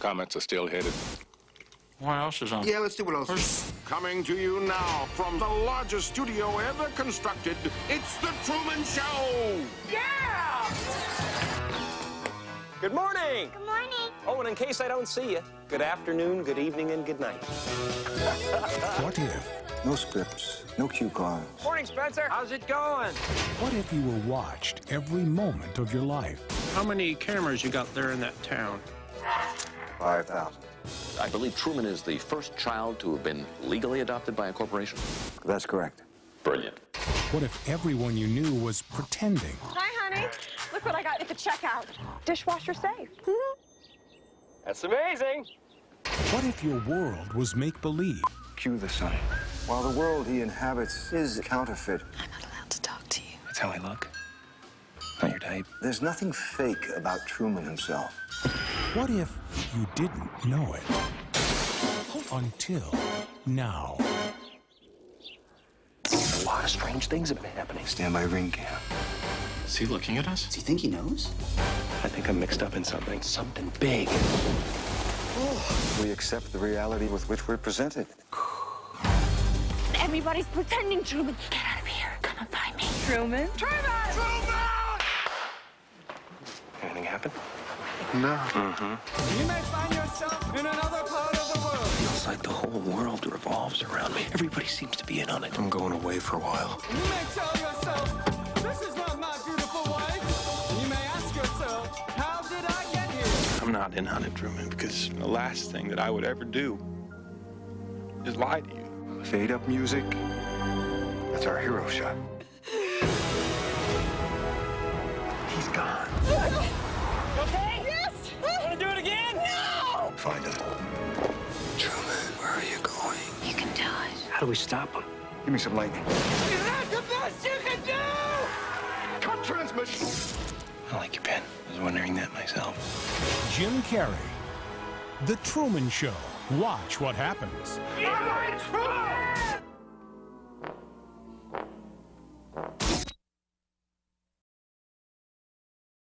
Comments are still headed. What else is on? Yeah, let's do what else. First. Coming to you now from the largest studio ever constructed, it's The Truman Show! Yeah! Good morning! Good morning. Oh, and in case I don't see you, good afternoon, good evening, and good night. What if? No scripts, no cue cards. Morning, Spencer. How's it going? What if you were watched every moment of your life? How many cameras you got there in that town? 5,000. I believe Truman is the first child to have been legally adopted by a corporation. That's correct. Brilliant. What if everyone you knew was pretending? Hi, honey. Look what I got at the checkout. Dishwasher safe. That's amazing. What if your world was make-believe? Cue the sun. While the world he inhabits is counterfeit. I'm not allowed to talk to you. That's how I look. Not your type. There's nothing fake about Truman himself. What if you didn't know it until now? A lot of strange things have been happening. Stand by ring cam. Is he looking at us? Does he think he knows? I think I'm mixed up in something. Something big. Oh. We accept the reality with which we're presented. Everybody's pretending, Truman. Get out of here. Come and find me. Truman? Truman! Truman! Anything happen? No. You may find yourself in another part of the world. Feels like the whole world revolves around me. Everybody seems to be in on it. I'm going away for a while. You may tell yourself, this is not my beautiful wife. You may ask yourself, how did I get here? I'm not in on it, Truman, because the last thing that I would ever do is lie to you. Fade up music. That's our hero shot. He's gone. Okay? Yes! Want to do it again? No! Find him. Truman, where are you going? You can do it. How do we stop him? Give me some lightning. Is that the best you can do? Cut transmission. I like your pen. I was wondering that myself. Jim Carrey. The Truman Show. Watch what happens. You're my Truman!